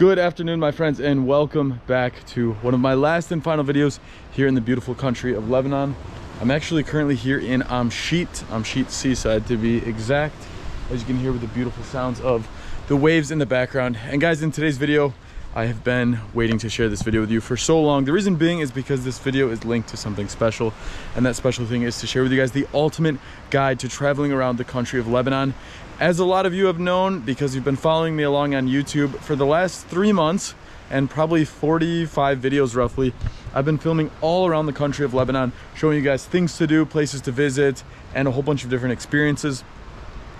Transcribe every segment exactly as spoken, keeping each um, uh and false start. Good afternoon, my friends, and welcome back to one of my last and final videos here in the beautiful country of Lebanon. I'm actually currently here in Amshit, Amshit Seaside to be exact, as you can hear with the beautiful sounds of the waves in the background. And guys, in today's video, I have been waiting to share this video with you for so long. The reason being is because this video is linked to something special, and that special thing is to share with you guys the ultimate guide to traveling around the country of Lebanon. As a lot of you have known, because you've been following me along on YouTube for the last three months and probably forty-five videos roughly, I've been filming all around the country of Lebanon, showing you guys things to do, places to visit, and a whole bunch of different experiences.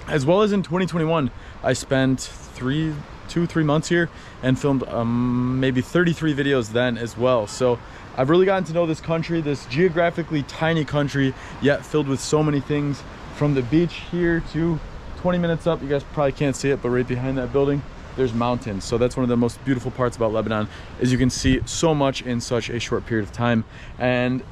As well as in twenty twenty-one, I spent three, two, three months here and filmed um, maybe thirty-three videos then as well. So I've really gotten to know this country, this geographically tiny country, yet filled with so many things, from the beach here to twenty minutes up, you guys probably can't see it, but right behind that building there's mountains. So that's one of the most beautiful parts about Lebanon, is you can see so much in such a short period of time. And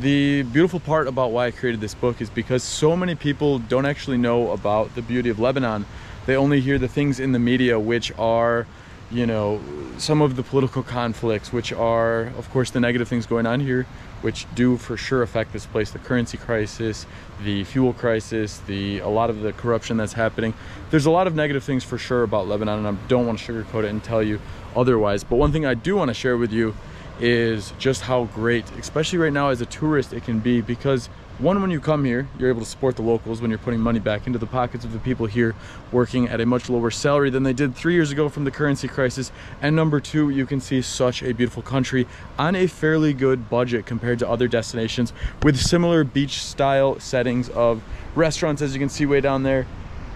the beautiful part about why I created this book is because so many people don't actually know about the beauty of Lebanon. They only hear the things in the media, which are, you know, some of the political conflicts, which are of course the negative things going on here, which do for sure affect this place, the currency crisis, the fuel crisis, the a lot of the corruption that's happening. There's a lot of negative things for sure about Lebanon, and I don't want to sugarcoat it and tell you otherwise. But one thing I do want to share with you is just how great, especially right now as a tourist, it can be, because one, when you come here, you're able to support the locals when you're putting money back into the pockets of the people here working at a much lower salary than they did three years ago from the currency crisis. And number two, you can see such a beautiful country on a fairly good budget compared to other destinations with similar beach style settings of restaurants, as you can see way down there,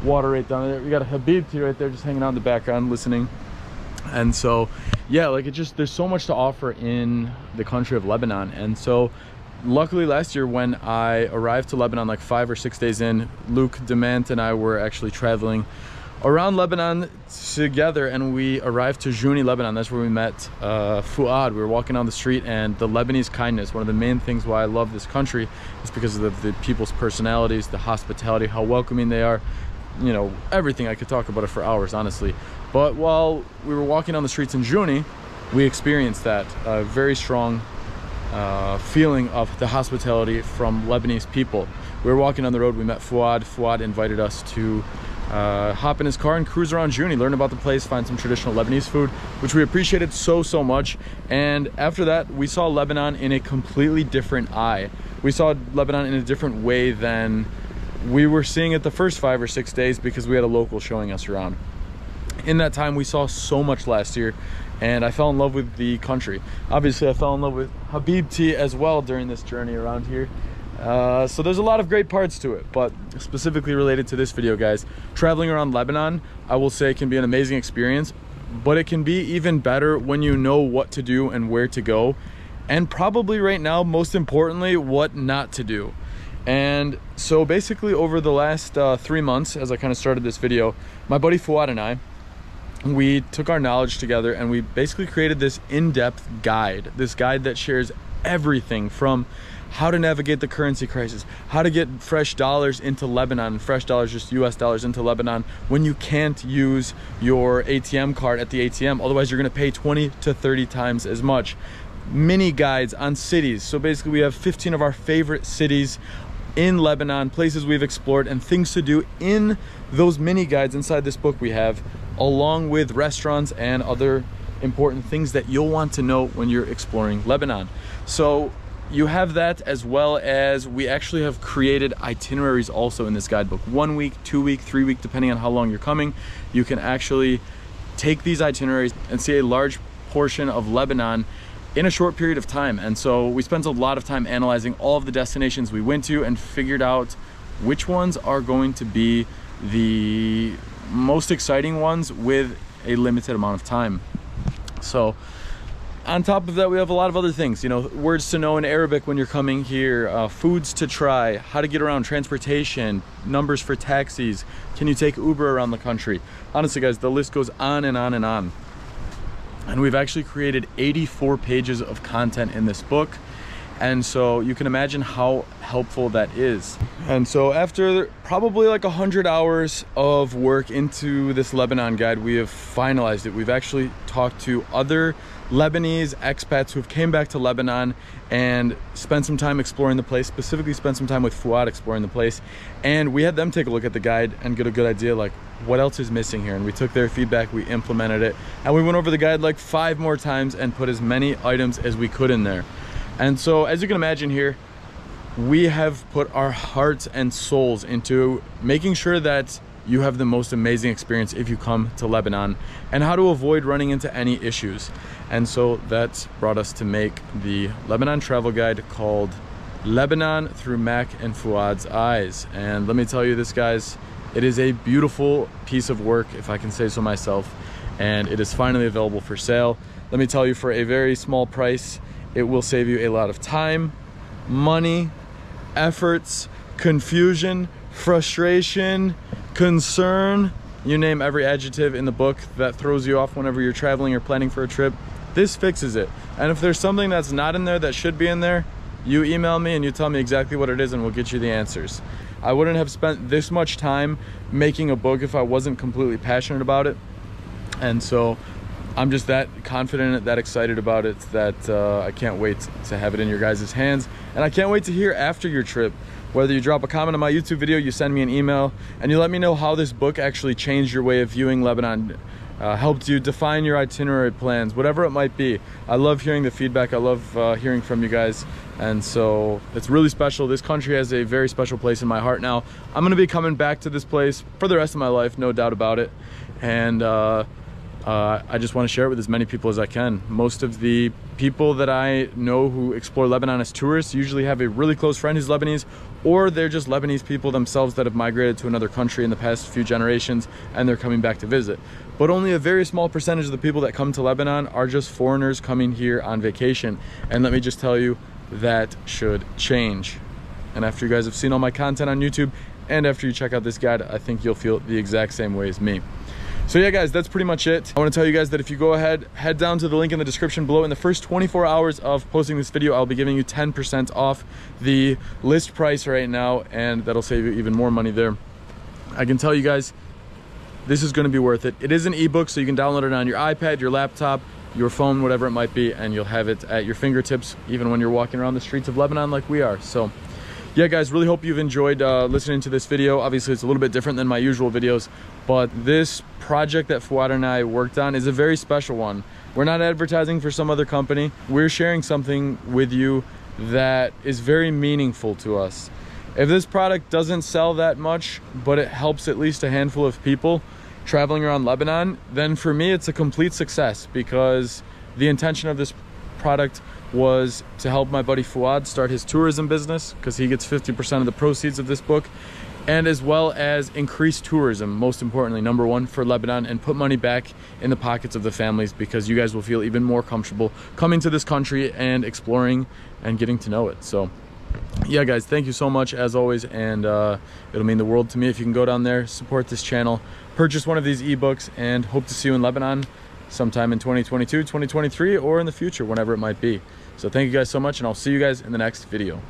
water right down there. We got a Habibti right there just hanging out in the background listening. And so, yeah, like it just, there's so much to offer in the country of Lebanon. And so luckily last year when I arrived to Lebanon, like five or six days in, Luke DeMant and I were actually traveling around Lebanon together, and we arrived to Jouni, Lebanon. That's where we met uh, Fouad. We were walking down the street, and the Lebanese kindness, one of the main things why I love this country, is because of the, the people's personalities, the hospitality, how welcoming they are. You know, everything. I could talk about it for hours, honestly. But while we were walking on the streets in Jouni, we experienced that uh, very strong uh, feeling of the hospitality from Lebanese people. We were walking on the road, we met Fouad. Fouad invited us to uh, hop in his car and cruise around Jouni, learn about the place, find some traditional Lebanese food, which we appreciated so, so much. And after that, we saw Lebanon in a completely different eye. We saw Lebanon in a different way than we were seeing it the first five or six days, because we had a local showing us around. In that time, we saw so much last year, and I fell in love with the country. Obviously, I fell in love with Habibti as well during this journey around here. Uh, so there's a lot of great parts to it, but specifically related to this video, guys, traveling around Lebanon, I will say, can be an amazing experience, but it can be even better when you know what to do and where to go, and probably right now, most importantly, what not to do. And so basically over the last uh, three months, as I kind of started this video, my buddy Fouad and I, we took our knowledge together and we basically created this in-depth guide, this guide that shares everything from how to navigate the currency crisis, how to get fresh dollars into Lebanon, fresh dollars, just U S dollars into Lebanon, when you can't use your A T M card at the A T M, otherwise you're gonna pay twenty to thirty times as much. Mini guides on cities. So basically we have fifteen of our favorite cities in Lebanon, places we've explored and things to do in those mini guides inside this book we have, along with restaurants and other important things that you'll want to know when you're exploring Lebanon. So you have that, as well as we actually have created itineraries also in this guidebook. One week, two week, three week, depending on how long you're coming, you can actually take these itineraries and see a large portion of Lebanon in a short period of time. And so we spent a lot of time analyzing all of the destinations we went to and figured out which ones are going to be the most exciting ones with a limited amount of time. So on top of that, we have a lot of other things, you know, words to know in Arabic when you're coming here, uh, foods to try, how to get around, transportation, numbers for taxis, can you take Uber around the country? Honestly, guys, the list goes on and on and on. And we've actually created eighty-four pages of content in this book. And so you can imagine how helpful that is. And so after probably like one hundred hours of work into this Lebanon guide, we have finalized it. We've actually talked to other Lebanese expats who've came back to Lebanon and spent some time exploring the place, specifically spent some time with Fouad exploring the place. And we had them take a look at the guide and get a good idea like what else is missing here. And we took their feedback, we implemented it, and we went over the guide like five more times and put as many items as we could in there. And so, as you can imagine here, we have put our hearts and souls into making sure that you have the most amazing experience if you come to Lebanon, and how to avoid running into any issues. And so that's brought us to make the Lebanon travel guide called Lebanon Through Mac and Fouad's Eyes. And let me tell you this, guys, it is a beautiful piece of work, if I can say so myself, and it is finally available for sale. Let me tell you, for a very small price, it will save you a lot of time, money, efforts, confusion, frustration, concern. You name every adjective in the book that throws you off whenever you're traveling or planning for a trip. This fixes it. And if there's something that's not in there that should be in there, you email me and you tell me exactly what it is and we'll get you the answers. I wouldn't have spent this much time making a book if I wasn't completely passionate about it. And so I'm just that confident, that excited about it, that uh, I can't wait to have it in your guys' hands. And I can't wait to hear after your trip, whether you drop a comment on my YouTube video, you send me an email, and you let me know how this book actually changed your way of viewing Lebanon, uh, helped you define your itinerary plans, whatever it might be. I love hearing the feedback. I love uh, hearing from you guys. And so it's really special. This country has a very special place in my heart now. I'm gonna be coming back to this place for the rest of my life, no doubt about it. And uh, Uh, I just want to share it with as many people as I can. Most of the people that I know who explore Lebanon as tourists usually have a really close friend who's Lebanese, or they're just Lebanese people themselves that have migrated to another country in the past few generations and they're coming back to visit. But only a very small percentage of the people that come to Lebanon are just foreigners coming here on vacation. And let me just tell you, that should change. And after you guys have seen all my content on YouTube, and after you check out this guide, I think you'll feel the exact same way as me. So yeah, guys, that's pretty much it. I want to tell you guys that if you go ahead, head down to the link in the description below. In the first twenty-four hours of posting this video, I'll be giving you ten percent off the list price right now, and that'll save you even more money there. I can tell you guys, this is going to be worth it. It is an ebook, so you can download it on your iPad, your laptop, your phone, whatever it might be, and you'll have it at your fingertips, even when you're walking around the streets of Lebanon like we are. So yeah, guys, really hope you've enjoyed uh, listening to this video. Obviously, it's a little bit different than my usual videos, but this project that Fouad and I worked on is a very special one. We're not advertising for some other company. We're sharing something with you that is very meaningful to us. If this product doesn't sell that much, but it helps at least a handful of people traveling around Lebanon, then for me, it's a complete success, because the intention of this product was to help my buddy Fouad start his tourism business, because he gets fifty percent of the proceeds of this book, and as well as increase tourism, most importantly, number one, for Lebanon, and put money back in the pockets of the families, because you guys will feel even more comfortable coming to this country and exploring and getting to know it. So yeah, guys, thank you so much as always, and uh, it'll mean the world to me if you can go down there, support this channel, purchase one of these ebooks, and hope to see you in Lebanon sometime in twenty twenty-two, twenty twenty-three, or in the future, whenever it might be. So thank you guys so much, and I'll see you guys in the next video.